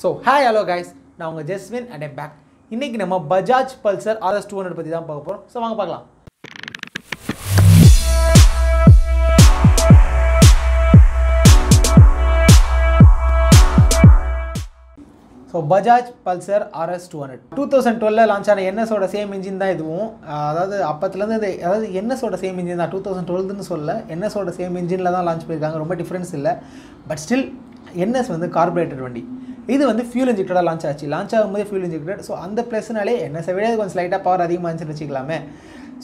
So hi hello guys, நான் உங்க Jeswin and I'm back. இன்னைக்கு நம்ம பஜாஜ் பல்சர் RS 200 பத்தி தான் பார்க்க போறோம். சோ வாங்க பார்க்கலாம். So Bajaj Pulsar RS 200 2012 ல லான்ச் ஆன NS ஓட சேம் இன்ஜின் தான் இதுவும். அதாவது அப்பத்துல இருந்து அதாவது NS ஓட சேம் இன்ஜின் தான், 2012 ன்னு சொல்ல NS ஓட சேம் இன்ஜின்ல தான் லான்ச் பண்ணிருக்காங்க. ரொம்ப டிஃபரன்ஸ் இல்ல. பட் ஸ்டில் NS வந்து கார்பரேட்டட் வண்டி, இது வந்து ஃபியூல் இன்ஜெக்டடாக லான்ச் ஆச்சு. லான்ச் ஆகும்போது ஃபியூல் இன்ஜெக்டட். ஸோ அந்த ப்ளஸ்னாலே NS-ஐ விட கொஞ்சம் ஸ்லைட்டாக பவர் அதிகமாக இருந்துச்சுன்னு வச்சுக்கலாமே.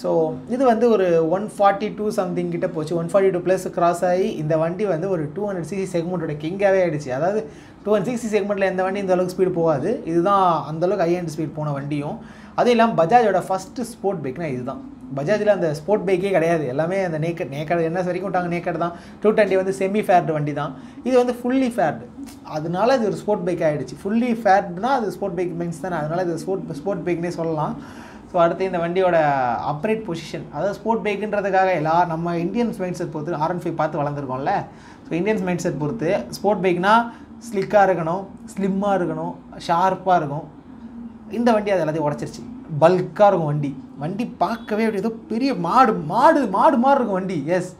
ஸோ இது வந்து ஒரு 142 சம்திங் கிட்ட போச்சு, 142 ப்ளஸ் கிராஸ் ஆகி இந்த வண்டி வந்து ஒரு 200cc செக்மெண்ட்டோட கிங்காகவே ஆகிடுச்சு. அதாவது 200cc செக்மெண்ட்டில் எந்த வண்டி இந்தளவுக்கு ஸ்பீடு போகாது, இதுதான் அந்தளவுக்கு ஹை அண்ட் ஸ்பீட் போன வண்டியும். அதுவும் இல்லாமல் பஜாஜோட ஃபஸ்ட்டு ஸ்போர்ட் பைக்னால் இதுதான். பஜாஜில் அந்த ஸ்போர்ட் பைக்கே கிடையாது, எல்லாமே அந்த நேக்கட் NS வரைக்கும் விட்டாங்க. நேக்கட் தான் 220 வந்து செமி ஃபேர்டு வண்டி தான், இது வந்து ஃபுல்லி ஃபேர்டு. அதனால இது ஒரு ஸ்போர்ட் பைக் ஆகிடுச்சு. ஃபுல்லி ஃபேர்டுனா அது ஸ்போர்ட் பைக் மீன்ஸ் தானே, அதனால் இது ஸ்போர்ட் பைக்னே சொல்லலாம். ஸோ அடுத்து இந்த வண்டியோட அப்ரேட் பொசிஷன், அதாவது ஸ்போர்ட் பைக்குன்றதுக்காக எல்லா நம்ம இந்தியன்ஸ் மைண்ட் செட் பொறுத்து R15 பார்த்து வளர்ந்துருக்கோம்ல. ஸோ இந்தியன்ஸ் மைண்ட் செட் பொறுத்து ஸ்போர்ட் பைக்னால் ஸ்லிக்காக இருக்கணும், ஸ்லிம்மாக இருக்கணும், ஷார்ப்பாக இருக்கும். இந்த வண்டி அது எல்லாத்தையும் உடச்சிருச்சு. பல்காக இருக்கும் வண்டி, வண்டி பார்க்கவே அப்படி ஏதோ பெரிய மாடு மாடு மாடு மாதிரி இருக்கும் வண்டி. எஸ்,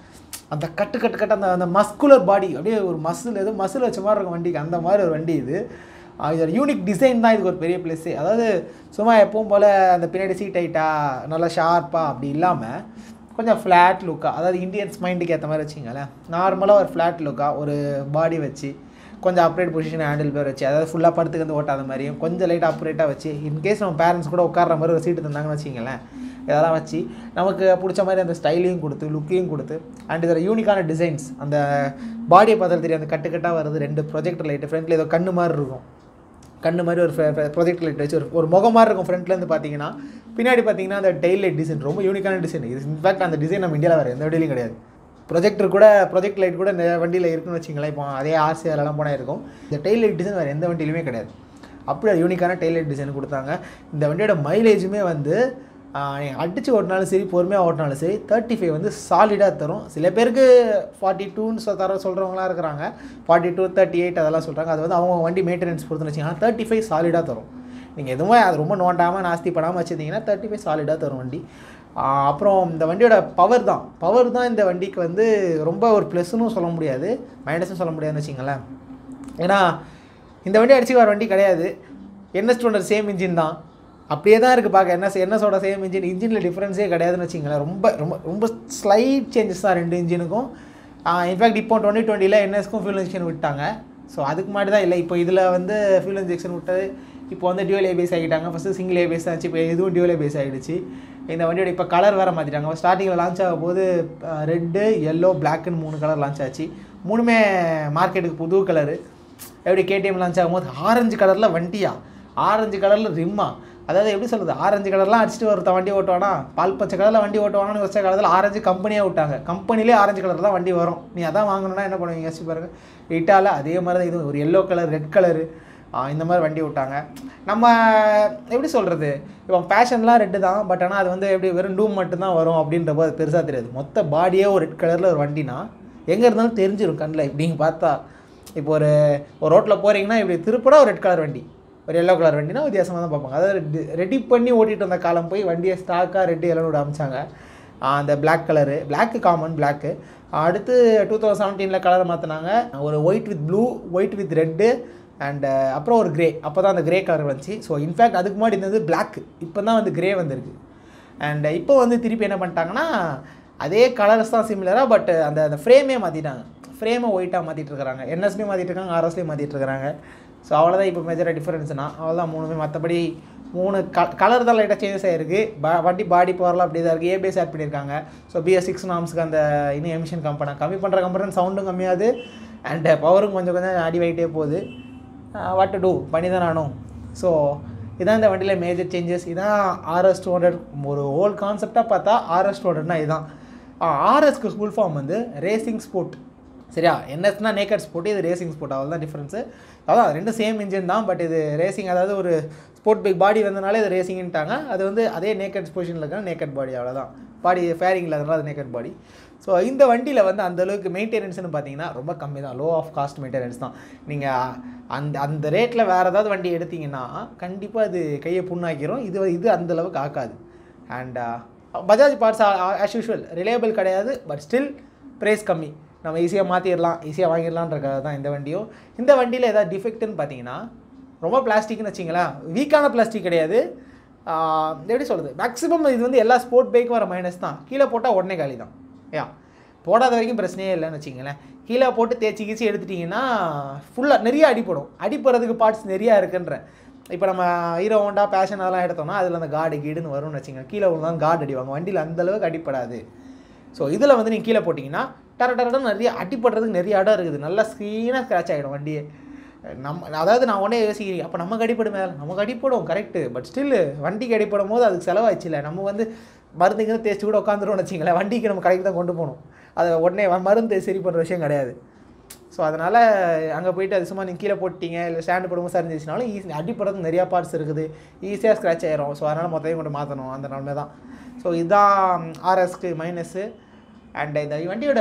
அந்த கட்டு கட்டு கட்டு அந்த அந்த மஸ்குலர் பாடி, அப்படியே ஒரு மசில் ஏதோ மசில் வச்ச மாதிரி இருக்கும் வண்டிக்கு, அந்த மாதிரி ஒரு வண்டி இது. இதோட யூனிக் டிசைன் தான் இதுக்கு ஒரு பெரிய ப்ளஸ்ஸு. அதாவது சும்மா எப்பவும் போல் அந்த பின்னாடி சீட் ஹைட்டாக நல்லா ஷார்ப்பாக அப்படி இல்லாமல் கொஞ்சம் ஃப்ளாட் லுக்காக, அதாவது இந்தியன்ஸ் மைண்டுக்கு ஏற்ற மாதிரி வச்சிங்களேன். நார்மலாக ஒரு ஃப்ளாட் லுக்காக ஒரு பாடி வச்சு, கொஞ்சம் அப்ரேட் பொசிஷன் ஹேண்டில் பேர் வச்சு, அதாவது ஃபுல்லாக படுத்துக்கு வந்து ஓட்டாத மாதிரியும் கொஞ்சம் லைட்டாக அப்ரேட்டாக வச்சு, இன்கேஸ் நம்ம பேரண்ட்ஸ் கூட உட்கார்ற மாதிரி ஒரு சீட்டு தந்தாங்கன்னு வச்சிங்களேன். இதெல்லாம் வச்சு நமக்கு பிடிச்ச மாதிரி அந்த ஸ்டைலையும் கொடுத்து லுக்கையும் கொடுத்து, அண்ட் இதோட யூனிக்கான டிசைன்ஸ், அந்த பாடியை பார்த்தாலும் தெரியும் அந்த கட்டுக்கட்டாக வருது. ரெண்டு ப்ரொஜெக்டர் லைட்டு ஃப்ரண்ட்டில் ஏதோ கண்ணு மாதிரி இருக்கும், கண்ணு மாதிரி ஒரு ப்ரொஜெக்ட் லைட் வச்சு ஒரு முகம் மாதிரி இருக்கும் ஃப்ரண்ட்லேருந்து பார்த்தீங்கன்னா. பின்னாடி பார்த்தீங்கன்னா அந்த டெயில் லைட் டிசைன் ரொம்ப யூனிக்கான டிசைன் இது. இன்ஃபேக்ட் அந்த டிசைன் நம்ம இந்தியாவில் வேறு எந்த வண்டியிலையும் கிடையாது. ப்ரொஜெக்டர் கூட ப்ரொஜெக்ட் லைட் கூட நிறைய வண்டியில் இருக்குன்னு வச்சிங்களேன். இப்போ அதே RCலலாம் போனால் இருக்கும். இந்த டெயில் லைட் டிசைன் வேறு எந்த வண்டியிலுமே கிடையாது, அப்படி ஒரு யூனிக்கான டெயில் லைட் டிசைன் கொடுத்தாங்க. இந்த வண்டியோட மைலேஜுமே வந்து நீங்கள் அடித்து ஓட்டினாலும் சரி, பொறுமையாக ஓட்டினாலும் சரி, 35 வந்து சாலிடாக தரும். சில பேருக்கு 42ன்னு தர சொல்கிறவங்களாம் இருக்கிறாங்க, 42, 38 அதெல்லாம் சொல்கிறாங்க. அது வந்து அவங்க வண்டி மெயின்டெனன்ஸ் பொறுத்துன்னு வச்சிங்கன்னா 35 சாலிடாக தரும். நீங்கள் எதுவுமே அது ரொம்ப நோண்டாமல் நாஸ்தி படாமல் வச்சுருந்தீங்கன்னா 35 சாலிடாக தரும் வண்டி. அப்புறம் இந்த வண்டியோட பவர் தான் இந்த வண்டிக்கு வந்து ரொம்ப ஒரு ப்ளஸ்ஸுன்னு சொல்ல முடியாது, மைனஸ்ன்னு சொல்ல முடியாதுன்னு வச்சிங்களேன். ஏன்னா இந்த வண்டி அடிச்சு வர வண்டி கிடையாது. NS 200 சேம் இன்ஜின் தான், அப்படியே தான் இருக்குது பார்க்க. NSஓட சேம் இன்ஜினில் டிஃப்ரென்ஸே கிடையாதுன்னு வச்சிங்களேன். ரொம்ப ரொம்ப ரொம்ப ஸ்லைட் சேஞ்சஸ் தான் ரெண்டு இன்ஜினுக்கும். இன்ஃபேக்ட் இப்போ 2020 NSக்கும் ஃபியூல் இன்ஜெக்ஷன் விட்டாங்க. ஸோ அதுக்கு முன்னாடி தான் இல்லை, இப்போ இதில் வந்து ஃபியூல் இன்ஜெக்ஷன் விட்டது. இப்போ வந்து டியூல் ABS ஆகிட்டாங்க, ஃபஸ்ட்டு சிங்கிள் ABS ஆச்சு, இப்போ இதுவும் டியூல் ABS ஆகிடுச்சு. இந்த வண்டியோட இப்போ கலர் வேறு மாற்றிட்டாங்க. ஸ்டார்டிங்கில் லான்ச் ஆகும் போது ரெட்டு, எல்லோ, பிளாக்குன்னு 3 கலர் லான்ச் ஆச்சு. 3மே மார்க்கெட்டுக்கு புது கலரு. எப்படி KTM லான்ச் ஆகும்போது ஆரஞ்சு கலரில் வண்டியா, ஆரஞ்சு கலரில் ரிம்மா, அதாவது எப்படி சொல்கிறது, ஆரஞ்சு கலர்லாம் அடிச்சுட்டு ஒருத்த வண்டி ஓட்டுவானா, பால் பச்சை கலரில் வண்டி ஓட்டுவானான்னு வச்ச காலத்தில் ஆரஞ்சு கம்பெனியாக விட்டாங்க. கம்பெனிலே ஆரஞ்சு கலர் தான் வண்டி வரும், நீ அதான் வாங்கணுன்னா என்ன பண்ணுவீங்க யோசிச்சு பாருங்கள். இட்டாவில் அதே மாதிரி தான் இது, ஒரு எல்லோ கலர், ரெட் கலரு, இந்த மாதிரி வண்டி விட்டாங்க. நம்ம எப்படி சொல்கிறது, இப்போ பேஷன்லாம் ரெட்டு தான், பட் ஆனால் அது வந்து எப்படி வெறும் டூம் மட்டும்தான் வரும் அப்படின்றப்போ அது பெருசாக தெரியாது. மொத்த பாடியே ஒரு ரெட் கலரில் ஒரு வண்டினா எங்கே இருந்தாலும் தெரிஞ்சிடும் கண்ணில். இப்படிங்க பார்த்தா இப்போ ஒரு ரோட்டில் போகிறீங்கன்னா இப்படி திருப்படா ஒரு ரெட் கலர் வண்டி, ஒரு எல்லோ கலர் வண்டினா வித்தியாசமாக தான் பார்ப்பாங்க. அதாவது ரெடி பண்ணி ஓட்டிகிட்டு வந்த காலம் போய் வண்டியை ஸ்டாக்காக ரெட்டு எல்லோன்னு விட ஆரம்பித்தாங்க. அந்த black colour, black common black. அடுத்து 2017 கலர் மாற்றினாங்க, ஒரு white with blue, white with red, and அப்புறம் ஒரு கிரே. அப்போ தான் அந்த கிரே கலர் வந்துச்சு. ஸோ இன்ஃபேக்ட் அதுக்கு முன்னாடி இருந்தது பிளாக்கு, இப்போ தான் வந்து கிரே வந்திருக்கு. அண்டு இப்போ வந்து திருப்பி என்ன பண்ணிட்டாங்கன்னா அதே கலர்ஸ் தான் சிமிலராக, பட் அந்த அந்த ஃப்ரேமே மாற்றிட்டாங்க. ஃப்ரேமை ஒயிட்டாக மாற்றிட்டு இருக்கிறாங்க, NSலேயும் மாற்றிட்டு இருக்காங்க, RSலேயும் மாற்றிட்டு இருக்கிறாங்க. ஸோ அவ்வளோதான் இப்போ மேஜராக டிஃப்ரென்ஸ்னா, அவ்வளோதான் 3மே. மற்றபடி 3 கலர் தான் லைட்டாக சேஞ்சஸ் ஆகிருக்கு. வண்டி பாடி பவர்லாம் அப்படி தான் இருக்குது. ABS ஆட் பண்ணியிருக்காங்க. ஸோ BS6 நார்ம்ஸுக்கு அந்த இன்னும் எமிஷன் கம்மி பண்ணுற கம்பெனி சவுண்டும் கம்மியாது, அண்டு பவரும் கொஞ்சம் கொஞ்சம் அடி வாங்கிட்டே போகுது. வாட் டு டூ, பண்ணி தான் ஆனும். ஸோ இதான் இந்த வண்டியில் மேஜர் சேஞ்சஸ். இதான் RS 200 ஒரு ஹோல் கான்செப்டாக பார்த்தா RS 200னா இதுதான். RSக்கு ஃபுல் ஃபார்ம் வந்து ரேசிங் ஸ்போர்ட், சரியா? NSனா நேக்கட் ஸ்போர்ட், இது ரேசிங் ஸ்போர்ட், அவ்வளோ தான் டிஃப்ரென்ஸு. அதான் ரெண்டு சேம் இன்ஜின் தான், பட் இது ரேசிங், அதாவது ஒரு ஸ்போர்ட் பைக் பாடி வந்ததுனால இது ரேசிங்ன்ட்டாங்க. அது வந்து அதே நேக்கட் பொசிஷனில் இருக்காங்க, நேக்கட் பாடி, அவ்வளோதான். பாடி ஃபேரிங் இல்லாதனால அது நேக்கட் பாடி. ஸோ இந்த வண்டியில் வந்து அந்தளவுக்கு மெயின்டெனன்ஸ்னு பார்த்தீங்கன்னா ரொம்ப கம்மி தான், லோ ஆஃப் காஸ்ட் மெயின்டெனன்ஸ் தான். நீங்கள் அந்த அந்த ரேட்டில் வேறு ஏதாவது வண்டி எடுத்திங்கன்னா கண்டிப்பாக அது கையை புண்ணாக்கிறோம், இது அந்தளவுக்கு ஆக்காது. And Bajaj parts as usual reliable கிடையாது, பட் ஸ்டில் ப்ரைஸ் கம்மி, நம்ம ஈஸியாக மாற்றிடலாம், ஈஸியாக வாங்கிடலான்றது தான் இந்த வண்டியும். இந்த வண்டியில் ஏதாவது டிஃபெக்ட்டுன்னு பார்த்தீங்கன்னா ரொம்ப பிளாஸ்டிக்னு வச்சிங்களேன், வீக்கான பிளாஸ்டிக் கிடையாது, எப்படி சொல்கிறது, மேக்ஸிமம் இது வந்து எல்லா ஸ்போர்ட் பைக்கும் வர மைனஸ் தான், கீழே போட்டால் உடனே காலி தான். ஏன் போடாத வரைக்கும் பிரச்சனையே இல்லைன்னு வச்சிங்களேன், கீழே போட்டு தேய்ச்சி கீச்சி எடுத்துட்டிங்கன்னா ஃபுல்லாக நிறையா அடிப்படும், அடிப்படுறதுக்கு பார்ட்ஸ் நிறையா இருக்குன்ற. இப்போ நம்ம ஹீரோ ஹோண்டா பேஷன் அதெல்லாம் எடுத்தோம்னா அதில் அந்த கார்டு கீடுன்னு வரும்னு வச்சிங்களேன், கீழே உள்ளதான் கார்டு அடிவாங்க, வண்டியில் அந்தளவுக்கு அடிப்படாது. ஸோ இதில் வந்து நீங்கள் கீழே போட்டிங்கன்னா டரடன்னு நிறைய அடிப்படுறதுக்கு நிறைய இடம் இருக்குது, நல்லா ஸ்க்ரீனாக ஸ்க்ராட்ச் ஆகிடும் வண்டியே. நம்ம அதாவது நான் உடனே யோசிக்கிறேன், அப்போ நமக்கு அடிப்படுமே, நமக்கு அடிப்படும் கரெக்டு, பட் ஸ்டில் வண்டிக்கு அடிப்படும் போது அதுக்கு செலவாகிடுச்சு இல்லை, நம்ம வந்து மருந்துங்கிறது தேய்ச்சி கூட உட்காந்துருவோம்னு வச்சிங்களேன், வண்டிக்கு நம்ம கடைக்கு தான் கொண்டு போகணும், அதை உடனே மருந்து சரி பண்ணுற விஷயம் கிடையாது. ஸோ அதனால் அங்கே போய்ட்டு அது சும்மா நீங்கள் கீழே போட்டிங்க இல்லை ஸ்டாண்டு போடும்போது சரிஞ்சிச்சுனாலும் ஈஸி அடிப்படுறது, நிறையா பார்ட்ஸ் இருக்குது, ஈஸியாக ஸ்க்ராட்ச் ஆகிரும். ஸோ அதனால் மொத்தத்தையும் கொண்டு மாற்றணும் அந்த நிலமே தான். ஸோ இதுதான் ஆர்எஸ்க்கு மைனஸ்ஸு. அண்ட் இந்த வண்டியோட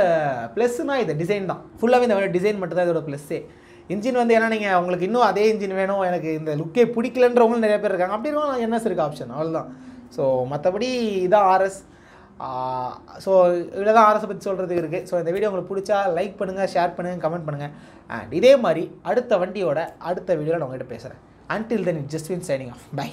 ப்ளஸ்ஸுனால் இது டிசைன் தான், ஃபுல்லாகவே இந்த வண்டியோட டிசைன் மட்டும் தான் இதோட ப்ளஸ்ஸே. இன்ஜின் வந்து ஏன்னா நீங்கள் உங்களுக்கு இன்னும் அதே இன்ஜின் வேணும், எனக்கு இந்த லுக்கே பிடிக்கலன்றவங்களும் நிறைய பேர் இருக்காங்க, அப்படி இருக்கும் என்எஸ் இருக்குது ஆப்ஷன், அவ்வளோதான். ஸோ மற்றபடி இதான் ஆர்எஸ். ஸோ இவ்வளோ தான் ஆர்எஸை பற்றி சொல்கிறதுக்கு இருக்குது. ஸோ இந்த வீடியோ உங்களுக்கு பிடிச்சா லைக் பண்ணுங்கள், ஷேர் பண்ணுங்கள், கமெண்ட் பண்ணுங்கள். அண்ட் இதே மாதிரி அடுத்த வண்டியோட அடுத்த வீடியோவில் நான் உங்கள்கிட்ட பேசுகிறேன். Until then it Jaswin signing off. By.